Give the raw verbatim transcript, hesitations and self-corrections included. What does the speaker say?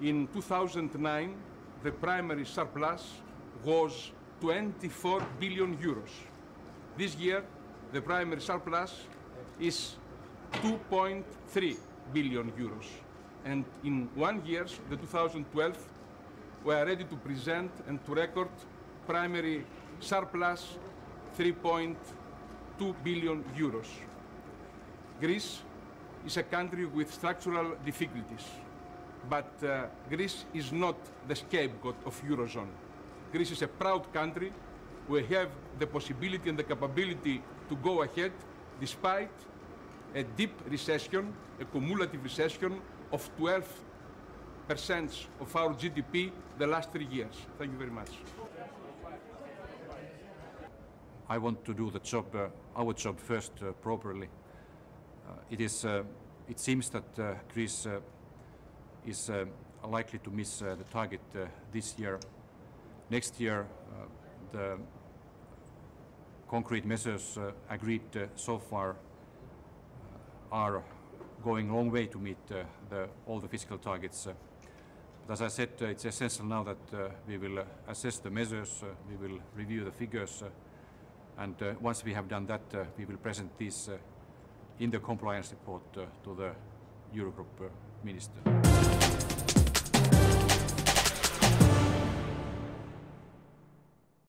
In two thousand nine, the primary surplus was twenty-four billion euros. This year, the primary surplus is two point three billion euros. And in one year, the two thousand twelve, we are ready to present and to record primary surplus three point two billion euros. Greece is a country with structural difficulties, but uh, Greece is not the scapegoat of Eurozone. Greece is a proud country. We have the possibility and the capability to go ahead despite a deep recession, a cumulative recession of twelve percent of our G D P the last three years. Thank you very much. I want to do the job, uh, our job first uh, properly. Uh, it is. Uh, it seems that uh, Greece uh, is uh, likely to miss uh, the target uh, this year. Next year, uh, the concrete measures uh, agreed uh, so far uh, are going a long way to meet uh, the, all the fiscal targets. Uh, but as I said, uh, it's essential now that uh, we will uh, assess the measures, uh, we will review the figures, uh, and uh, once we have done that, uh, we will present these uh, in the compliance report uh, to the Eurogroup uh, minister.